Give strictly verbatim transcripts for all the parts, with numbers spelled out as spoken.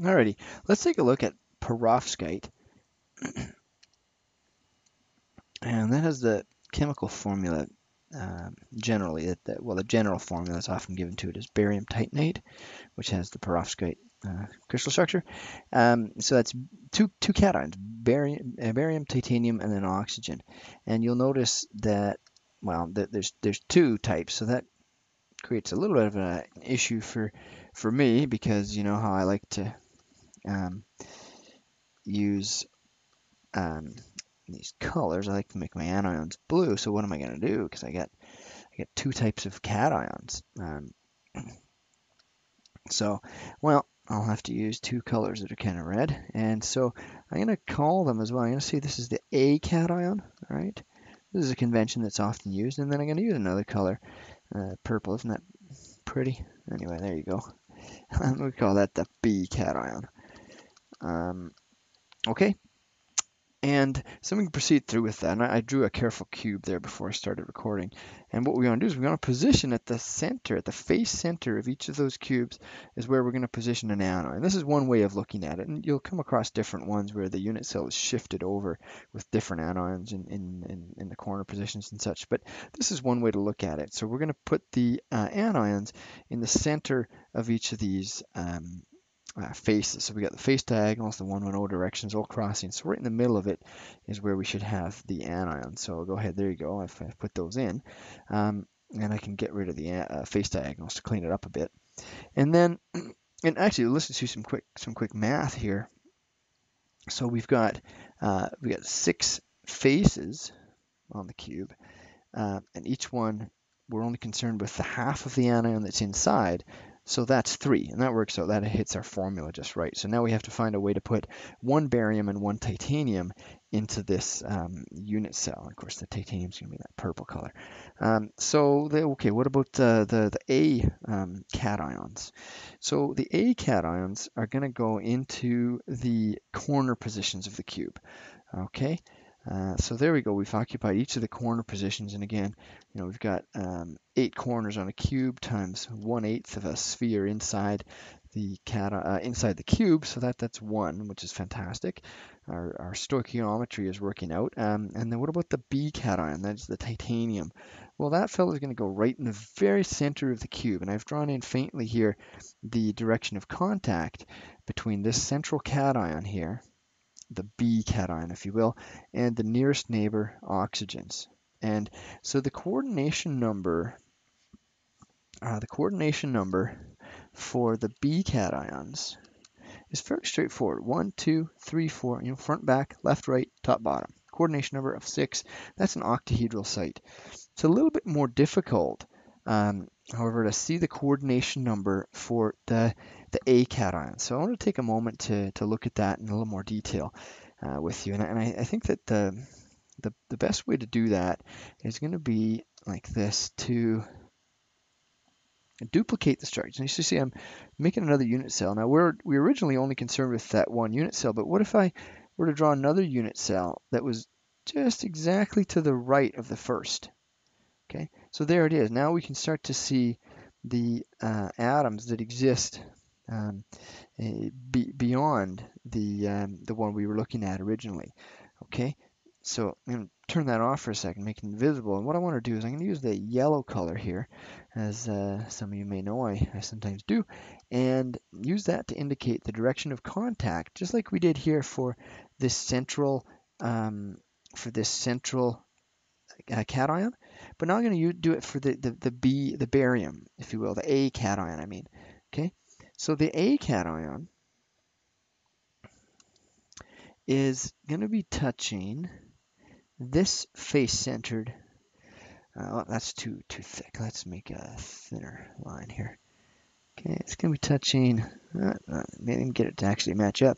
Alrighty, let's take a look at perovskite. And that has the chemical formula, um, generally, that, that well, the general formula is often given to it as barium titanate, which has the perovskite uh, crystal structure. Um, so that's two, two cations, barium, uh, barium, titanium, and then oxygen. And you'll notice that, well, th there's, there's two types, so that creates a little bit of an issue for for me, because you know how I like to um, use um, these colors. I like to make my anions blue. So what am I going to do? Because I got I got two types of cations. Um, so well, I'll have to use two colors that are kind of red. And so I'm going to call them as well. I'm going to say this is the A cation. All right. This is a convention that's often used. And then I'm going to use another color. Uh, purple, isn't that pretty? Anyway, there you go. We call that the B cation. Um, okay, and so we can proceed through with that. And I, I drew a careful cube there before I started recording. And what we want to do is we want to position at the center, at the face center of each of those cubes, is where we're going to position an anion. And this is one way of looking at it. And you'll come across different ones where the unit cell is shifted over with different anions in, in, in, in the corner positions and such. But this is one way to look at it. So we're going to put the uh, anions in the center of each of these um, Uh, faces. So we got the face diagonals, the one ten directions, all crossing. So right in the middle of it is where we should have the anion. So I'll go ahead, there you go, I've, I've put those in. Um, and I can get rid of the uh, face diagonals to clean it up a bit. And then, and actually let's just do some quick, some quick math here. So we've got, uh, we got six faces on the cube, uh, and each one, we're only concerned with the half of the anion that's inside. So that's three, and that works out. That hits our formula just right. So now we have to find a way to put one barium and one titanium into this um, unit cell. Of course, the titanium is going to be that purple color. Um, so, the, okay, what about uh, the, the A um, cations? So the A cations are going to go into the corner positions of the cube, okay? Uh, so there we go. We've occupied each of the corner positions, and again, you know, we've got um, eight corners on a cube times one eighth of a sphere inside the cation, uh, inside the cube. So that that's one, which is fantastic. Our, our stoichiometry is working out. Um, and then what about the B cation? That's the titanium. Well, that fellow is going to go right in the very center of the cube, and I've drawn in faintly here the direction of contact between this central cation here, the B cation, if you will, and the nearest neighbor, oxygens. And so the coordination number, uh, the coordination number for the B cations is fairly straightforward. One, two, three, four, you know, front, back, left, right, top, bottom. Coordination number of six, that's an octahedral site. It's a little bit more difficult, um, however, to see the coordination number for the the A cation. So I want to take a moment to, to look at that in a little more detail uh, with you. And, and I, I think that the, the, the best way to do that is going to be like this, to duplicate the structure. And you see I'm making another unit cell. Now we're, we were originally only concerned with that one unit cell, but what if I were to draw another unit cell that was just exactly to the right of the first? Okay, so there it is. Now we can start to see the uh, atoms that exist Um, be, beyond the um, the one we were looking at originally. Okay, so I'm going to turn that off for a second, make it invisible. And what I want to do is I'm going to use the yellow color here, as uh, some of you may know I, I sometimes do, and use that to indicate the direction of contact, just like we did here for this central um, for this central uh, cation. But now I'm going to do it for the, the the B, the barium, if you will, the A cation. I mean, okay. So the A cation is going to be touching this face-centered. Uh, well, that's too too thick. Let's make a thinner line here. Okay, it's going to be touching. Uh, uh, maybe get it to actually match up.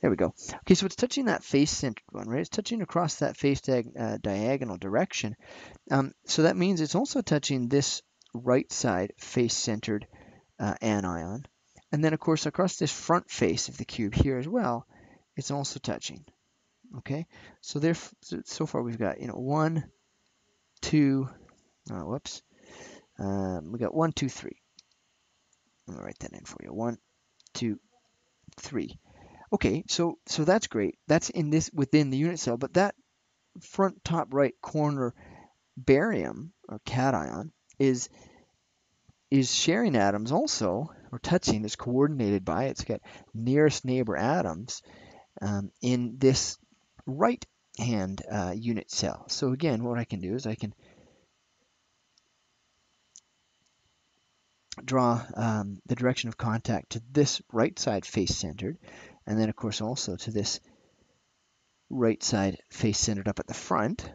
There we go. Okay, so it's touching that face-centered one, right? It's touching across that face diag uh, diagonal direction. Um, so that means it's also touching this right side face-centered uh, anion. And then, of course, across this front face of the cube here as well, it's also touching. Okay, so there, so far we've got, you know, one, two, oh, whoops, um, we got one, two, three. I'm gonna write that in for you. One, two, three. Okay, so so that's great. That's in this within the unit cell, but that front top right corner barium or cation is is sharing atoms also, or touching, is coordinated by it. It's got nearest neighbor atoms um, in this right hand uh, unit cell. So again, what I can do is I can draw um, the direction of contact to this right side face centered, and then of course also to this right side face centered up at the front.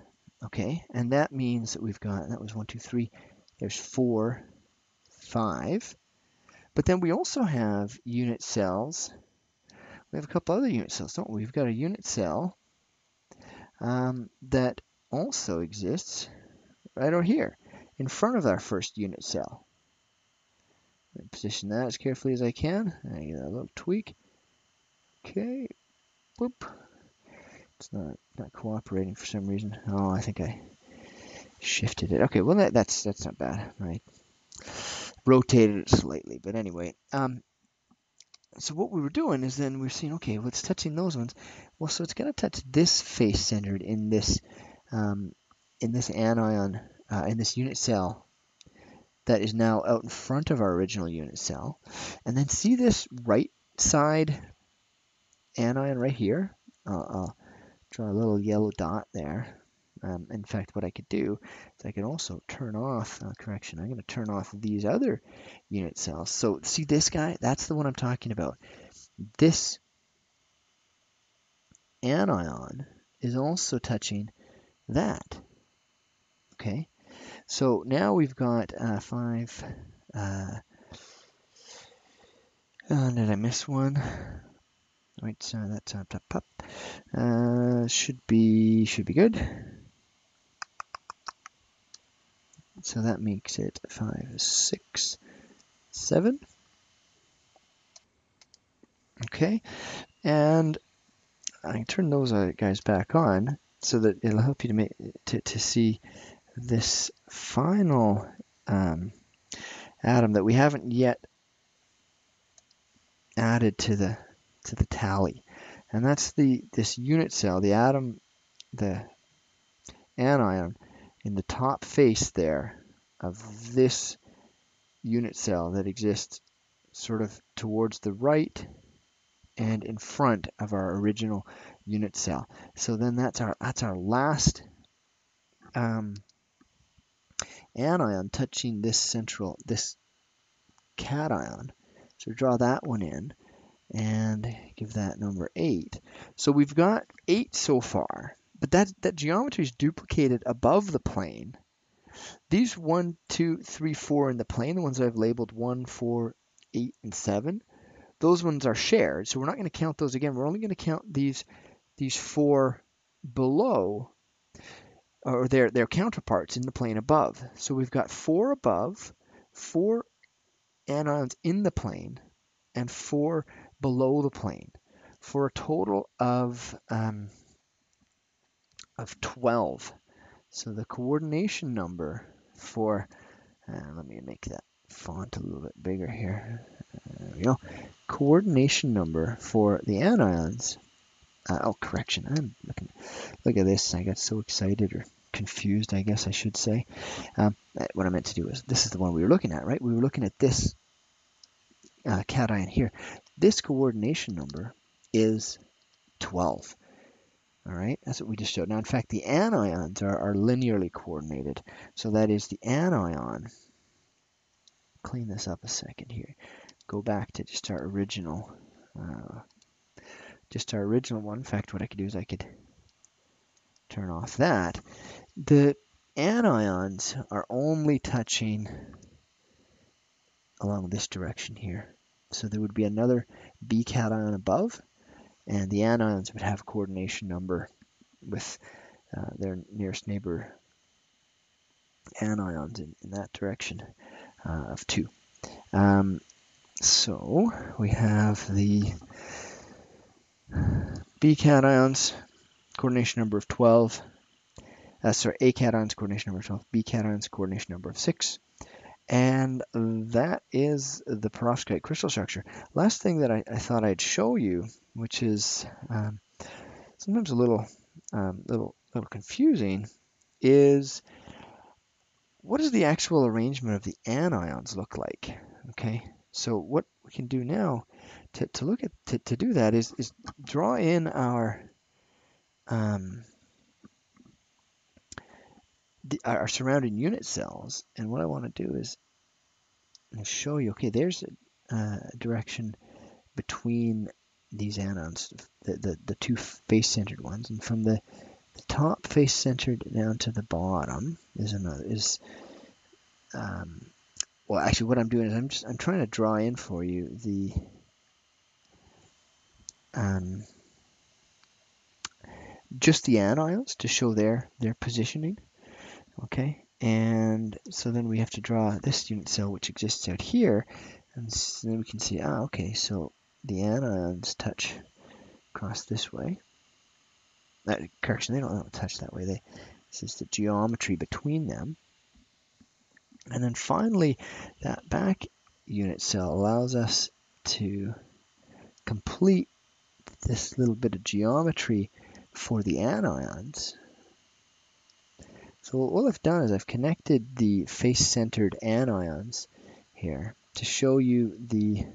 Okay, and that means that we've got, that was one, two, three, there's four, five. But then we also have unit cells. We have a couple other unit cells, don't we? We've got a unit cell um, that also exists right over here in front of our first unit cell. Position that as carefully as I can. I get a little tweak. Okay, boop. It's not not cooperating for some reason. Oh, I think I shifted it. Okay, well that, that's that's not bad. I rotated it slightly, but anyway. Um, so what we were doing is then we we're seeing, okay, well it's touching those ones. Well, so it's going to touch this face centered in this um, in this anion uh, in this unit cell that is now out in front of our original unit cell. And then see this right side anion right here? Uh, I'll draw a little yellow dot there. Um, in fact, what I could do is I could also turn off, uh, correction, I'm going to turn off these other unit cells. So see this guy? That's the one I'm talking about. This anion is also touching that. Okay? So now we've got uh, five, uh, oh, did I miss one? Wait, so that's up, up, up. Uh, should be, should be good. So that makes it five, six, seven. Okay, and I can turn those guys back on so that it'll help you to make, to, to see this final um, atom that we haven't yet added to the to the tally, and that's the this unit cell, the atom, the anion in the top face there of this unit cell that exists sort of towards the right and in front of our original unit cell. So then that's our that's our last um, anion touching this central, this cation. So draw that one in and give that number eight. So we've got eight so far, but that, that geometry is duplicated above the plane. These one, two, three, four in the plane, the ones I've labeled one, four, eight, and seven, those ones are shared. So we're not going to count those again. We're only going to count these, these four below, or their, their counterparts in the plane above. So we've got four above, four anions in the plane, and four below the plane, for a total of, um, of twelve. So the coordination number for, uh, let me make that font a little bit bigger here. There we go. Coordination number for the anions. Uh, oh, correction, I'm looking, look at this, I got so excited, or confused, I guess I should say. Um, what I meant to do is, this is the one we were looking at, right? We were looking at this uh, cation here. This coordination number is twelve, all right? That's what we just showed. Now, in fact, the anions are, are linearly coordinated, so that is the anion. Clean this up a second here. Go back to just our original uh, just our original one. In fact, what I could do is I could turn off that. The anions are only touching along this direction here. So there would be another B cation above, and the anions would have a coordination number with uh, their nearest neighbor anions in, in that direction uh, of two. Um, so we have the B cation's coordination number of twelve, uh, sorry, A cation's coordination number of twelve, B cation's coordination number of six, And that is the perovskite crystal structure. Last thing that I, I thought I'd show you, which is um, sometimes a little, um, little, little confusing, is what does the actual arrangement of the anions look like? Okay, so what we can do now to, to look at to, to do that is is draw in our um, the, our surrounding unit cells, and what I want to do is show you. Okay, there's a uh, direction between these anions, the the, the two face-centered ones, and from the The top face centered down to the bottom is another is um, well actually what I'm doing is I'm just I'm trying to draw in for you the um, just the anions to show their their positioning. Okay, and so then we have to draw this unit cell which exists out here, and so then we can see, ah okay, so the anions touch across this way. Uh, correction, they don't, they don't touch that way. They, this is the geometry between them. And then finally, that back unit cell allows us to complete this little bit of geometry for the anions. So all I've done is I've connected the face-centered anions here to show you the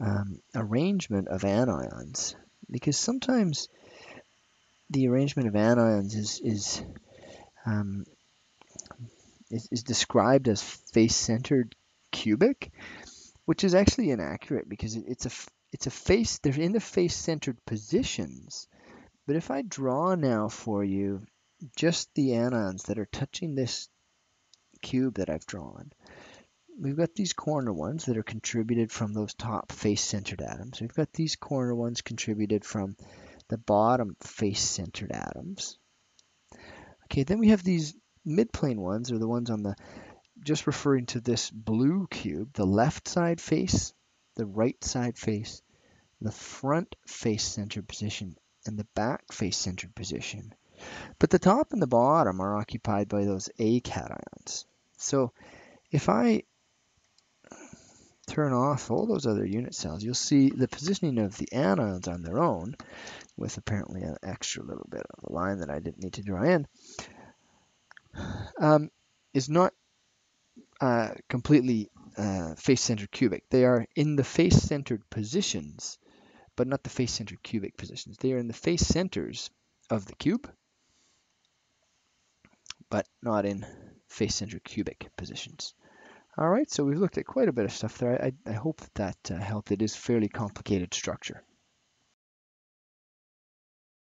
um, arrangement of anions, because sometimes the arrangement of anions is is, um, is is described as face-centered cubic, which is actually inaccurate because it's a it's a face. They're in the face-centered positions. But if I draw now for you just the anions that are touching this cube that I've drawn, we've got these corner ones that are contributed from those top face-centered atoms. We've got these corner ones contributed from the bottom face-centered atoms. Okay, then we have these mid-plane ones, or the ones on the, just referring to this blue cube, the left side face, the right side face, the front face-centered position, and the back face-centered position. But the top and the bottom are occupied by those A cations. So if I turn off all those other unit cells, you'll see the positioning of the anions on their own, with apparently an extra little bit of a line that I didn't need to draw in, um, is not uh, completely uh, face-centered cubic. They are in the face-centered positions, but not the face-centered cubic positions. They are in the face centers of the cube, but not in face-centered cubic positions. All right, so we've looked at quite a bit of stuff there. I, I hope that, that uh, helped. It is a fairly complicated structure.